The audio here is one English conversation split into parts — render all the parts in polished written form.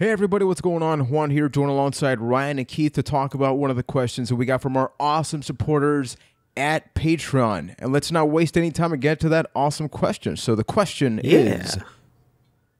Hey everybody, what's going on? Juan here, joined alongside Ryan and Keith to talk about one of the questions that we got from our awesome supporters at Patreon. And let's not waste any time and get to that awesome question. So the question is,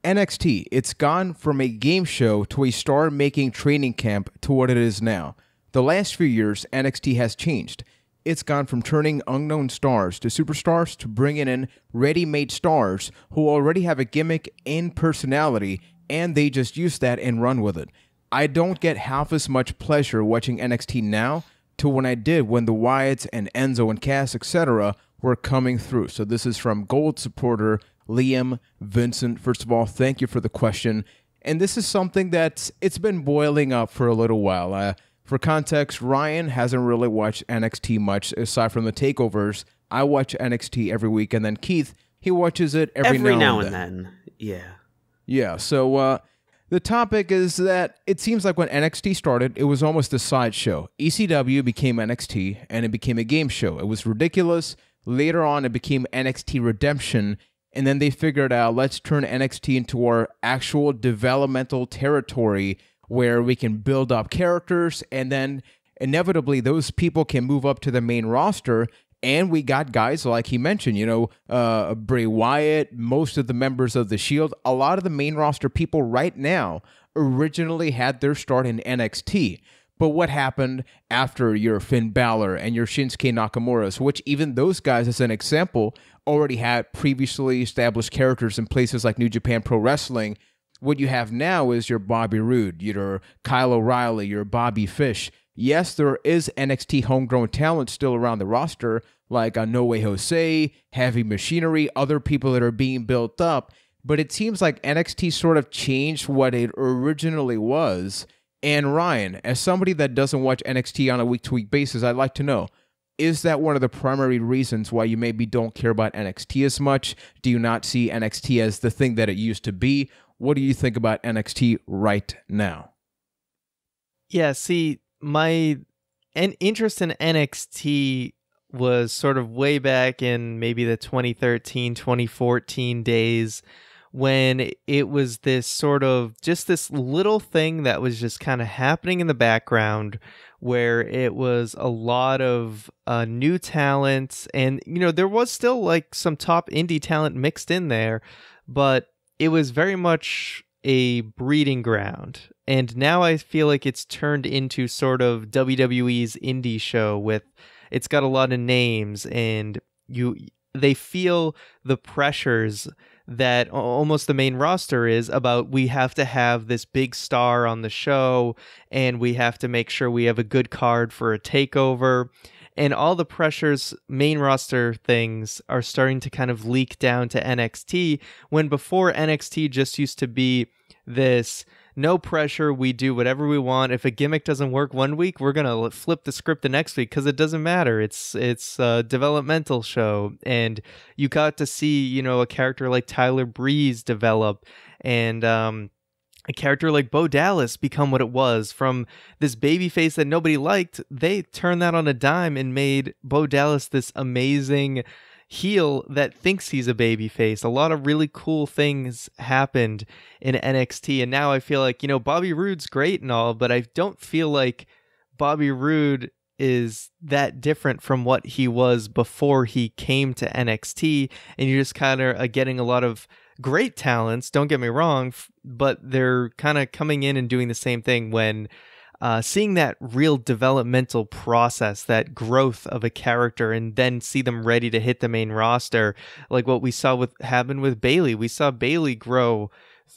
NXT, it's gone from a game show to a star-making training camp to what it is now. The last few years, NXT has changed. It's gone from turning unknown stars to superstars to bringing in ready-made stars who already have a gimmick and personality, and they just use that and run with it. I don't get half as much pleasure watching NXT now to when I did when the Wyatts and Enzo and Cass, etc. were coming through. So this is from Gold supporter Liam Vincent. First of all, thank you for the question. And this is something that's been boiling up for a little while. For context, Ryan hasn't really watched NXT much aside from the takeovers. I watch NXT every week, and then Keith, he watches it every now and then. Yeah. Yeah, so the topic is that it seems like when NXT started, it was almost a sideshow. ECW became NXT, and it became a game show. It was ridiculous. Later on, it became NXT Redemption, and then they figured out, let's turn NXT into our actual developmental territory where we can build up characters, and then inevitably those people can move up to the main roster. And we got guys, like he mentioned, you know, Bray Wyatt, most of the members of The Shield. A lot of the main roster people right now originally had their start in NXT. But what happened after your Finn Balor and your Shinsuke Nakamura's, which even those guys, as an example, already had previously established characters in places like New Japan Pro Wrestling. What you have now is your Bobby Roode, your Kyle O'Reilly, your Bobby Fish. Yes, there is NXT homegrown talent still around the roster, like No Way Jose, Heavy Machinery, other people that are being built up, but it seems like NXT sort of changed what it originally was. And Ryan, as somebody that doesn't watch NXT on a week-to-week basis, I'd like to know, is that one of the primary reasons why you maybe don't care about NXT as much? Do you not see NXT as the thing that it used to be? What do you think about NXT right now? Yeah, see, my interest in NXT was sort of way back in maybe the 2013, 2014 days when it was this sort of just this little thing that was just kind of happening in the background where it was a lot of new talent. And, you know, there was still like some top indie talent mixed in there, but it was very much a breeding ground. And now I feel like it's turned into sort of WWE's indie show with, it's got a lot of names, and they feel the pressures that almost the main roster is about, we have to have this big star on the show, and we have to make sure we have a good card for a takeover. And all the pressures, main roster things, are starting to kind of leak down to NXT, when before NXT just used to be this no pressure, we do whatever we want. If a gimmick doesn't work one week, we're going to flip the script the next week because it doesn't matter. It's a developmental show. And you got to see, you know, a character like Tyler Breeze develop, and a character like Bo Dallas become what it was. From this babyface that nobody liked, they turned that on a dime and made Bo Dallas this amazing heel that thinks he's a babyface. A lot of really cool things happened in NXT. And now I feel like, you know, Bobby Roode's great and all, but I don't feel like Bobby Roode is that different from what he was before he came to NXT. And you're just kind of getting a lot of great talents, don't get me wrong, but they're kind of coming in and doing the same thing. When seeing that real developmental process, that growth of a character, and then see them ready to hit the main roster, like what we saw happened with Bayley. We saw Bayley grow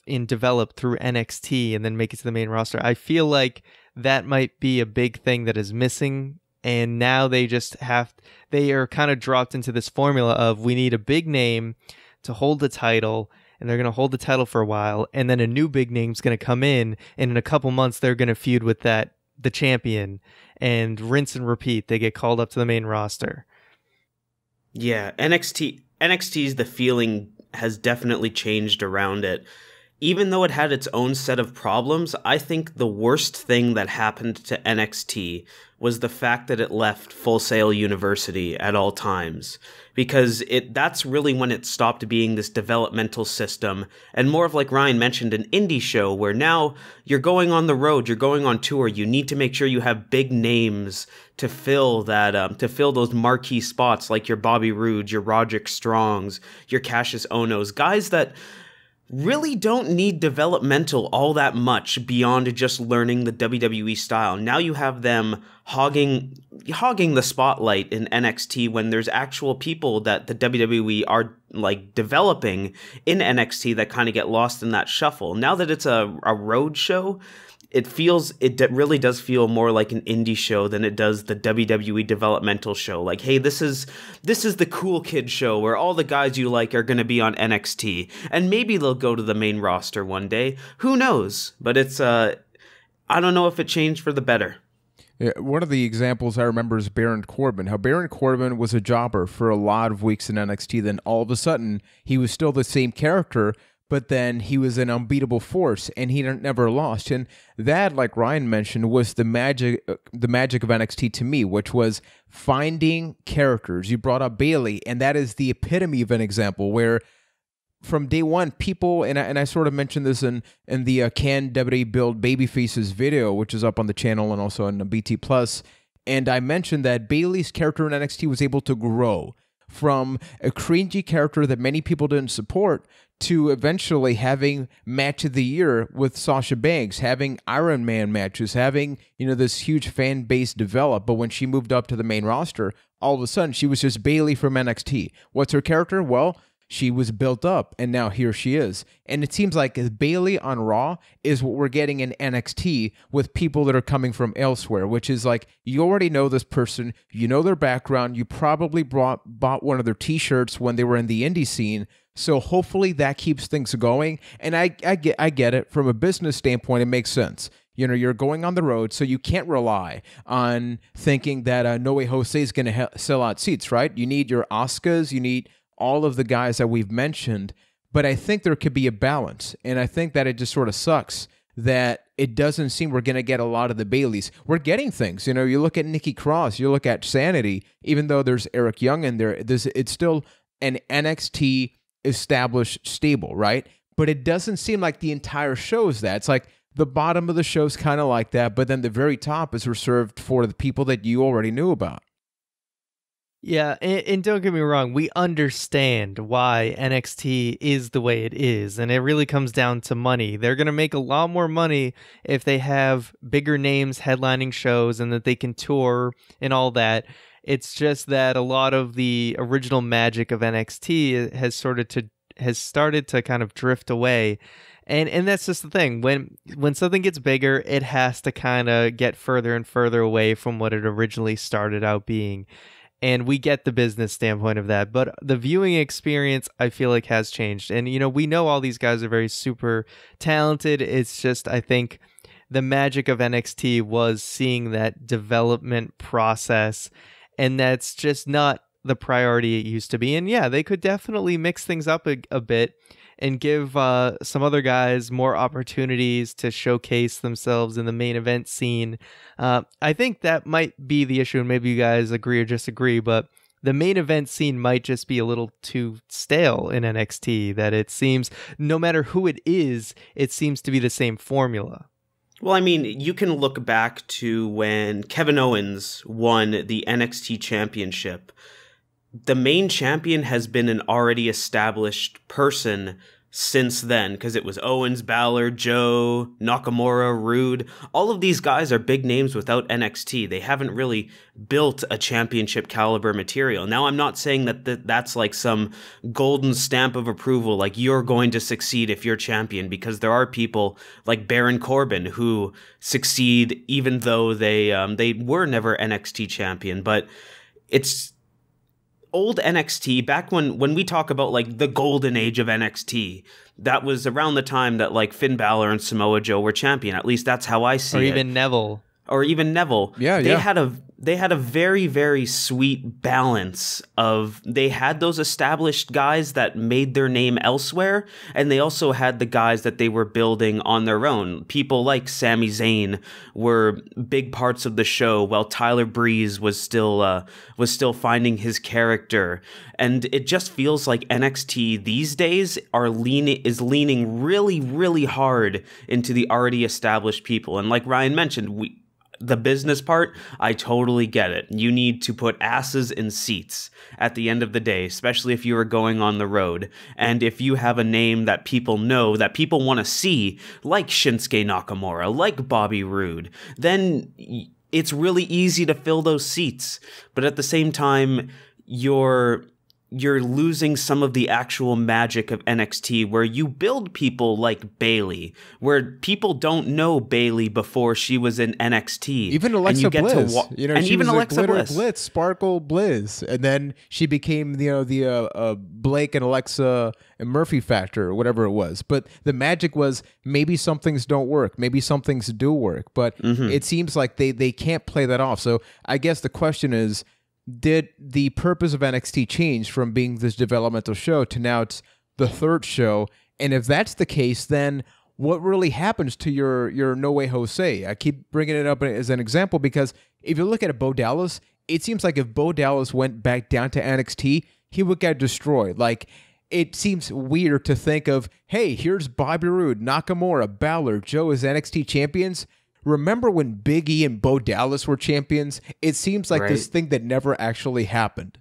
and develop through NXT and then make it to the main roster. I feel like that might be a big thing that is missing. And now they just they are kind of dropped into this formula of, we need a big name to hold the title, and they're going to hold the title for a while, and then a new big name's going to come in, and in a couple months they're going to feud with the champion, and rinse and repeat. They get called up to the main roster. Yeah, NXT's the feeling has definitely changed around it. Even though it had its own set of problems, I think the worst thing that happened to NXT was the fact that it left Full Sail University at all times, because that's really when it stopped being this developmental system, and more of, like Ryan mentioned, an indie show where now you're going on the road, you're going on tour, you need to make sure you have big names to fill that, to fill those marquee spots, like your Bobby Roode, your Roderick Strongs, your Cassius Onos, guys that really don't need developmental all that much beyond just learning the WWE style. Now you have them hogging the spotlight in NXT when there's actual people that the WWE are like developing in NXT that kind of get lost in that shuffle. Now that it's a road show, it really does feel more like an indie show than it does the WWE developmental show. Like, hey, this is the cool kid show where all the guys you like are going to be on NXT, and maybe they'll go to the main roster one day. Who knows? But it's I don't know if it changed for the better. Yeah, one of the examples I remember is Baron Corbin. How Baron Corbin was a jobber for a lot of weeks in NXT, then all of a sudden he was still the same character, but then he was an unbeatable force, and he never lost. And that, like Ryan mentioned, was the magic of NXT to me, which was finding characters. You brought up Bayley, and that is the epitome of an example where from day one, people, and I sort of mentioned this in the Can WWE Build Babyfaces video, which is up on the channel and also on BT+, and I mentioned that Bayley's character in NXT was able to grow from a cringy character that many people didn't support to eventually having match of the year with Sasha Banks, having Iron Man matches, having, you know, this huge fan base develop. But when she moved up to the main roster, all of a sudden she was just Bayley from NXT. What's her character? Well, she was built up, and now here she is. And it seems like Bayley on Raw is what we're getting in NXT with people that are coming from elsewhere, which is like, you already know this person, you know their background, you probably bought one of their t-shirts when they were in the indie scene. So hopefully that keeps things going. And I get it. From a business standpoint, it makes sense. You know, you're going on the road, so you can't rely on thinking that No Way Jose is going to sell out seats, right? You need your Oscars, you need all of the guys that we've mentioned. But I think there could be a balance. And I think that it just sort of sucks that it doesn't seem we're going to get a lot of the Baileys. We're getting things. You know, you look at Nikki Cross, you look at Sanity, even though there's Eric Young in there, it's still an NXT established stable, right? But it doesn't seem like the entire show is that. It's like the bottom of the show is kind of like that, but then the very top is reserved for the people that you already knew about. Yeah, and don't get me wrong, we understand why NXT is the way it is, and it really comes down to money. They're going to make a lot more money if they have bigger names headlining shows and that they can tour and all that. It's just that a lot of the original magic of NXT has started to kind of drift away. And that's just the thing. When something gets bigger, it has to kind of get further and further away from what it originally started out being. And we get the business standpoint of that, but the viewing experience, I feel like, has changed. And, you know, we know all these guys are very super talented. It's just, I think, the magic of NXT was seeing that development process, and that's just not the priority it used to be. And yeah, they could definitely mix things up a bit and give some other guys more opportunities to showcase themselves in the main event scene. I think that might be the issue, and maybe you guys agree or disagree, but the main event scene might just be a little too stale in NXT, that it seems no matter who it is, it seems to be the same formula. Well, I mean, you can look back to when Kevin Owens won the NXT championship. The main champion has been an already established person since then, because it was Owens, Balor, Joe, Nakamura, Roode. All of these guys are big names without NXT. They haven't really built a championship caliber material. Now, I'm not saying that that's like some golden stamp of approval, like you're going to succeed if you're champion, because there are people like Baron Corbin who succeed even though they were never NXT champion. But it's old NXT, back when we talk about like the golden age of NXT, that was around the time that like Finn Balor and Samoa Joe were champion. At least that's how I see it. Or even Neville. Yeah, they had a they had a very, very sweet balance of, they had those established guys that made their name elsewhere, and they also had the guys that they were building on their own. People like Sami Zayn were big parts of the show, while Tyler Breeze was still finding his character. And it just feels like NXT these days is leaning really, really hard into the already established people. And like Ryan mentioned, the business part, I totally get it. You need to put asses in seats at the end of the day, especially if you are going on the road. And if you have a name that people know, that people want to see, like Shinsuke Nakamura, like Bobby Roode, then it's really easy to fill those seats. But at the same time, you're losing some of the actual magic of NXT, where you build people like Bayley, where people don't know Bayley before she was in NXT. Even Alexa Bliss, you know, and she even was Alexa Bliss, Sparkle Bliss, and then she became, you know, the Blake and Alexa and Murphy factor or whatever it was. But the magic was maybe some things don't work, maybe some things do work, but it seems like they can't play that off. So I guess the question is, did the purpose of NXT change from being this developmental show to now it's the third show? And if that's the case, then what really happens to your No Way Jose? I keep bringing it up as an example because if you look at Bo Dallas, it seems like if Bo Dallas went back down to NXT, he would get destroyed. Like, it seems weird to think of, hey, here's Bobby Roode, Nakamura, Balor, Joe as NXT champions. Remember when Big E and Bo Dallas were champions? It seems like this thing that never actually happened.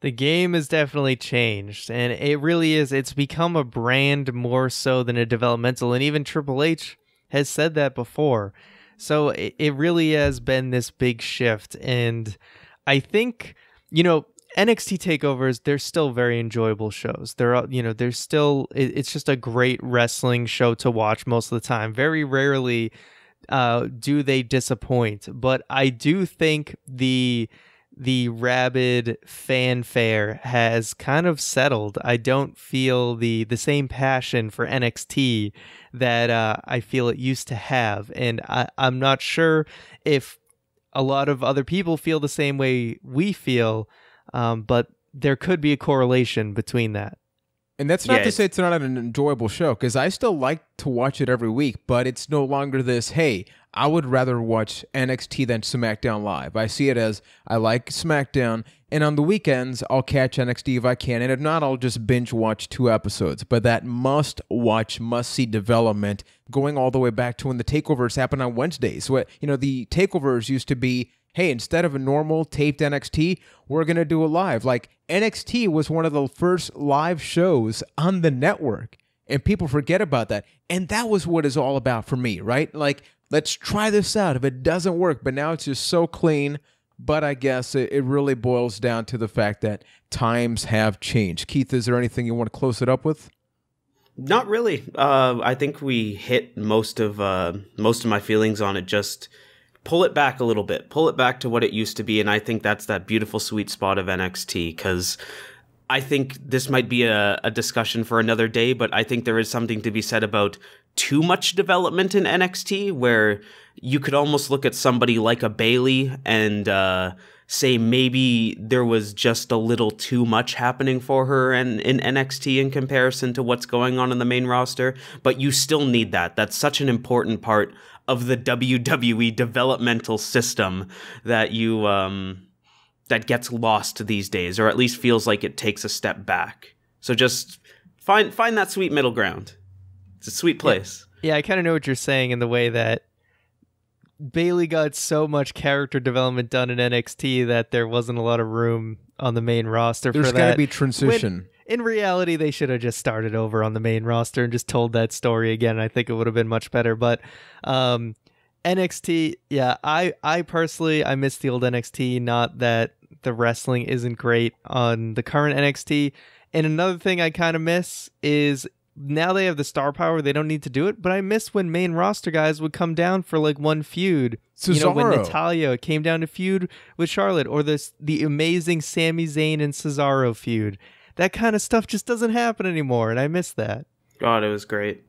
The game has definitely changed, and it really is. It's become a brand more so than a developmental, and even Triple H has said that before. So it really has been this big shift, and I think, you know, NXT takeovers, they're still very enjoyable shows. They're, you know, they're still, it's just a great wrestling show to watch most of the time. Very rarely do they disappoint, but I do think the rabid fanfare has kind of settled. I don't feel the same passion for NXT that I feel it used to have, and I'm not sure if a lot of other people feel the same way we feel. But there could be a correlation between that. And that's not to say it's not an enjoyable show, because I still like to watch it every week, but it's no longer this, hey, I would rather watch NXT than SmackDown Live. I see it as, I like SmackDown, and on the weekends, I'll catch NXT if I can, and if not, I'll just binge watch 2 episodes. But that must-watch, must-see development, going all the way back to when the takeovers happened on Wednesdays. So, you know, the takeovers used to be, hey, instead of a normal taped NXT, we're going to do a live. Like, NXT was one of the first live shows on the network, and people forget about that. And that was what it's all about for me, right? Like, let's try this out. If it doesn't work, but now it's just so clean. But I guess it really boils down to the fact that times have changed. Keith, is there anything you want to close it up with? Not really. I think we hit most of my feelings on it. Just pull it back a little bit, pull it back to what it used to be. And I think that's that beautiful sweet spot of NXT, because I think this might be a discussion for another day, but I think there is something to be said about too much development in NXT, where you could almost look at somebody like a Bayley and say maybe there was just a little too much happening for her and in NXT in comparison to what's going on in the main roster. But you still need that. That's such an important part of the WWE developmental system that you that gets lost these days, or at least feels like it takes a step back. So just find that sweet middle ground. It's a sweet place. Yeah, I kind of know what you're saying in the way that Bayley got so much character development done in NXT that there wasn't a lot of room on the main roster for that. There's got to be transition. In reality, they should have just started over on the main roster and just told that story again. I think it would have been much better. But NXT, yeah, I personally, I miss the old NXT. Not that the wrestling isn't great on the current NXT. And another thing I kind of miss is, now they have the star power, they don't need to do it, but I miss when main roster guys would come down for like one feud. Cesaro. You know, when Natalya came down to feud with Charlotte, or the amazing Sami Zayn and Cesaro feud. That kind of stuff just doesn't happen anymore, and I miss that. God, it was great.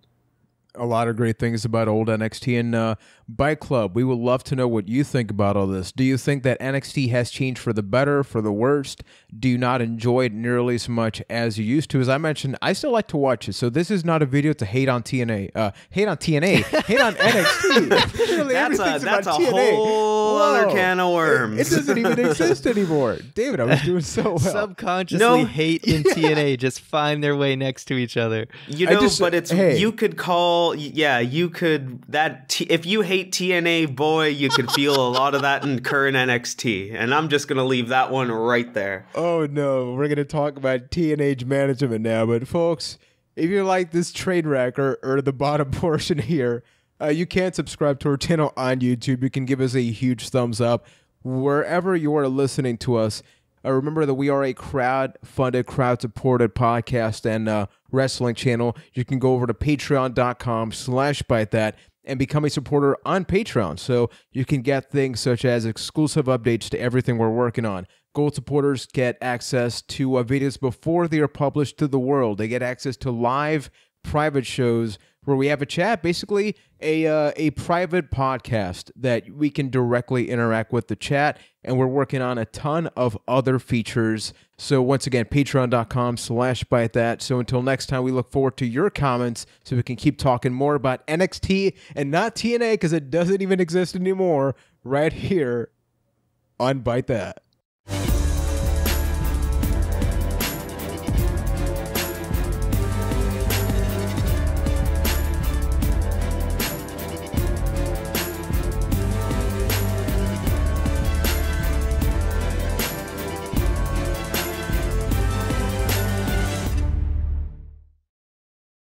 a lot of great things about old NXT. And Bike Club, we would love to know what you think about all this. Do you think that NXT has changed for the better, for the worst? Do you not enjoy it nearly as much as you used to? As I mentioned, I still like to watch it. So this is not a video to hate on TNA. Hate on NXT. Literally, that's a TNA. Whole other can of worms. It doesn't even exist anymore. David, I was doing so well. Subconsciously, hate and TNA just find their way next to each other. You know, but it's... Hey. You could call... Yeah, you could... if you hate TNA, boy, you could feel a lot of that in current NXT. And I'm just going to leave that one right there. Oh, no. We're going to talk about TNA management now. But, folks, if you like this trade wreck or the bottom portion here... you can subscribe to our channel on YouTube. You can give us a huge thumbs up wherever you are listening to us. Remember that we are a crowd-funded, crowd-supported podcast and wrestling channel. You can go over to patreon.com/bytethat and become a supporter on Patreon. So you can get things such as exclusive updates to everything we're working on. Gold supporters get access to videos before they are published to the world. They get access to live private shows where we have a chat, basically a private podcast that we can directly interact with the chat, and we're working on a ton of other features. So once again, patreon.com/bytethat. So until next time, we look forward to your comments so we can keep talking more about NXT and not TNA because it doesn't even exist anymore right here on Bite That.